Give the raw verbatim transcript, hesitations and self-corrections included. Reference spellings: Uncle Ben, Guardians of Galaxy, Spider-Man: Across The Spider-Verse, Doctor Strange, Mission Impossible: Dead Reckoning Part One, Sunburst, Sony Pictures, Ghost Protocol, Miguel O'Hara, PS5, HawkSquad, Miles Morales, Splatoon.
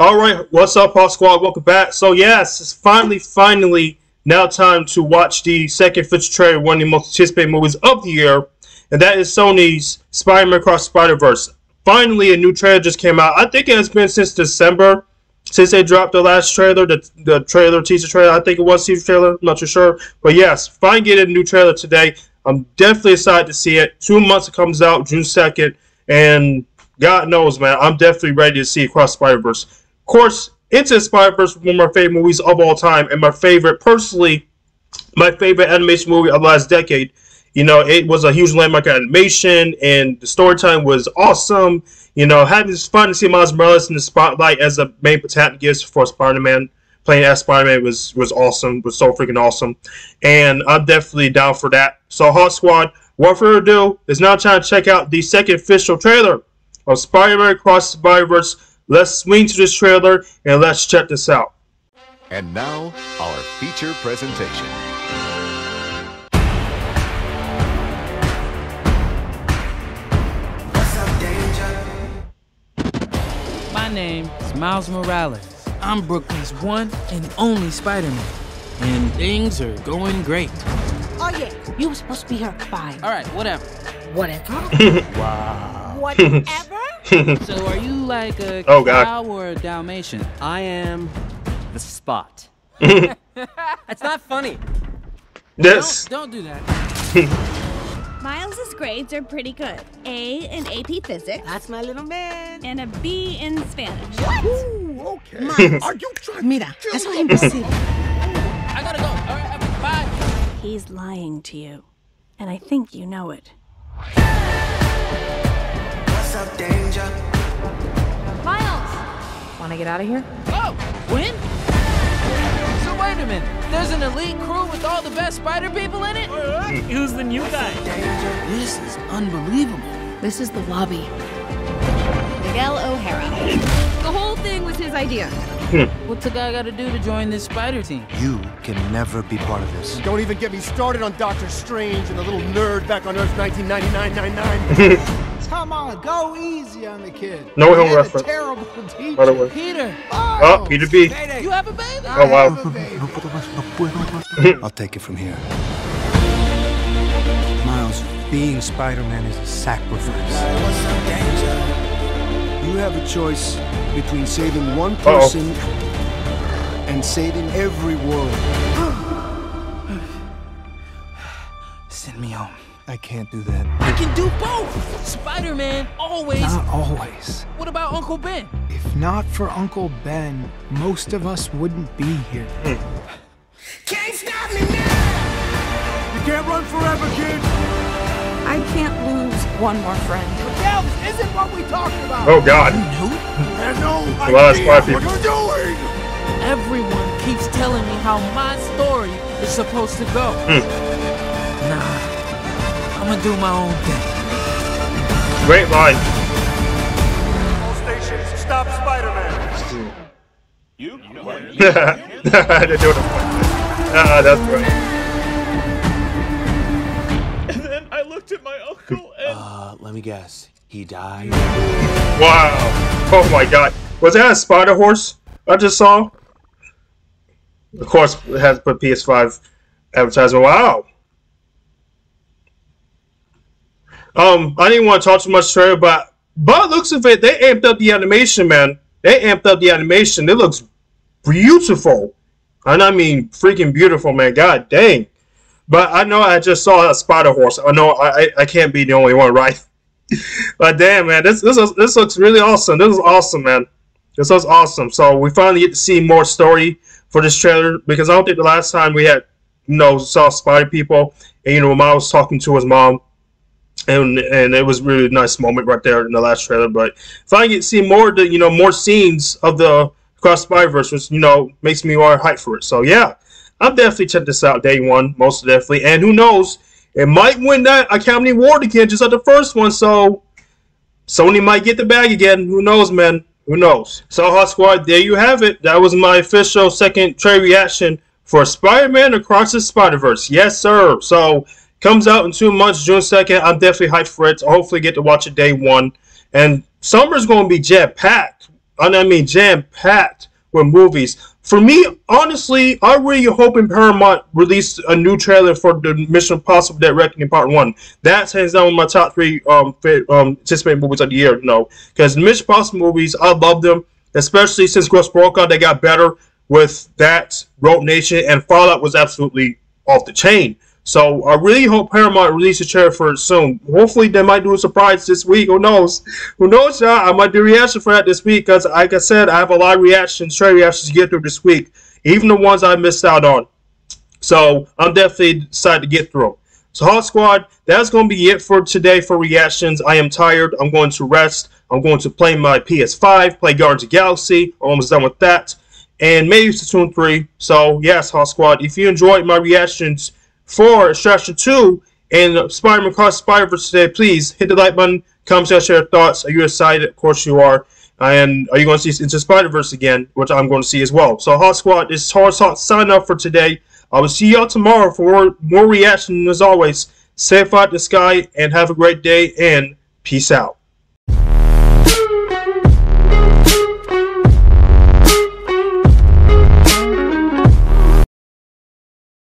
Alright, what's up, HawkSquad? Welcome back. So yes, it's finally, finally now time to watch the second feature trailer, one of the most anticipated movies of the year, and that is Sony's Spider-Man: Across The Spider-Verse. Finally, a new trailer just came out. I think it has been since December, since they dropped the last trailer, the, the trailer, teaser trailer. I think it was teaser trailer, I'm not too sure. But yes, finally getting a new trailer today. I'm definitely excited to see it. Two months it comes out, June second, and God knows, man, I'm definitely ready to see Across Spider-Verse. Of course, Into the Spider-Verse is one of my favorite movies of all time, and my favorite, personally, my favorite animation movie of the last decade. You know, it was a huge landmark animation, and the storytelling was awesome. You know, having fun to see Miles Morales in the spotlight as a main protagonist for Spider-Man, playing as Spider-Man was was awesome, was so freaking awesome, and I'm definitely down for that. So, HawkSquad, without further ado, it's now time to check out the second official trailer of Spider-Man: Across The Spider-Verse. Let's swing to this trailer and let's check this out. And now, our feature presentation. What's up, danger? My name is Miles Morales. I'm Brooklyn's one and only Spider-Man, and things are going great. Oh yeah, you were supposed to be here. Bye. All right, whatever. Whatever. Wow. Whatever? So are you like a oh, cow or a Dalmatian? I am the spot. That's not funny. This. Don't, don't do that. Miles's grades are pretty good. A in A P Physics. That's my little man. And a B in Spanish. What? Ooh, okay. Miles, are you trying? Mira, that's what I'm saying. I gotta go. All right, bye. He's lying to you, and I think you know it. Danger. Miles! Want to get out of here? Oh, when? So wait a minute. There's an elite crew with all the best spider people in it? Right. Who's the new guy? Danger. This is unbelievable. This is the lobby. Miguel O'Hara. The whole thing was his idea. What's a guy got to do to join this spider team? You can never be part of this. Don't even get me started on Doctor Strange and the little nerd back on Earth nineteen ninety-nine ninety-nine. Come on, go easy on the kid. No Hill reference. Terrible teacher. By the way. Peter. Oh, Peter B. You have a baby? Oh, wow. I'll take it from here. Miles, being Spider-Man is a sacrifice. You have a choice between saving one person Uh-oh. and saving every world. Send me home. I can't do that. I can do both! Spider-Man, always. Not always. What about Uncle Ben? If not for Uncle Ben, most of us wouldn't be here. Can't stop me now! You can't run forever, kid! I can't lose one more friend. Miguel, this isn't what we talked about! Oh, God. You knew? There's no idea what you're doing! Everyone keeps telling me how my story is supposed to go. Nah. I'm gonna do my own thing. Great line. All stations, stop Spider-Man. You? I didn't do it. Ah, that's right. And then I looked at my uncle and... Uh, let me guess. He died? Wow. Oh my god. Was that a spider horse I just saw? Of course, it has to put P S five advertisement. Wow. Um, I didn't want to talk too much trailer, but by the looks of it, they amped up the animation, man. They amped up the animation. It looks beautiful. And I mean freaking beautiful, man. God dang. But I know I just saw a spider horse. I know I, I can't be the only one, right? But damn, man, this this is, this looks really awesome. This is awesome, man. This looks awesome. So we finally get to see more story for this trailer, because I don't think the last time we had, you know, saw spider people, and you know, Miles talking to his mom. And, and it was a really nice moment right there in the last trailer. But if I get to see more, the, you know, more scenes of the Across Spider-Verse, which, you know, makes me more hyped for it. So yeah, I'll definitely check this out day one, most definitely. And who knows, it might win that Academy Award again, just like the first one. So Sony might get the bag again. Who knows, man? Who knows? So HawkSquad, there you have it. That was my official second trailer reaction for Spider-Man: Across the Spider-Verse. Yes, sir. So. Comes out in two months, June second. I'm definitely hyped for it. So hopefully get to watch it day one. And summer's going to be jet-packed. and I mean jam-packed with movies. For me, honestly, I really hoping Paramount released a new trailer for the Mission Impossible: Dead Reckoning Part One. That's hands down my top three um, um anticipated movies of the year. You know, because Mission Impossible movies, I love them, especially since Ghost Protocol. They got better with that, Rogue Nation, and Fallout was absolutely off the chain. So I really hope Paramount releases a trailer for it soon. Hopefully they might do a surprise this week. Who knows? Who knows, y'all? I might do a reaction for that this week because, like I said, I have a lot of reactions, trailer reactions to get through this week, even the ones I missed out on. So I'm definitely excited to get through. So HawkSquad, that's going to be it for today for reactions. I am tired. I'm going to rest. I'm going to play my P S five, play Guardians of Galaxy. Almost done with that. And maybe Splatoon three. So, yes, HawkSquad, if you enjoyed my reactions for Extraction two and Spider-Man Across the Spider-Verse today, please hit the like button, comment, share your thoughts. Are you excited? Of course you are. And are you going to see Into Spider-Verse again, which I'm going to see as well. So, HawkSquad, this is HawkSquad signing off for today. I will see y'all tomorrow for more reaction. As always, safe out the sky and have a great day and peace out.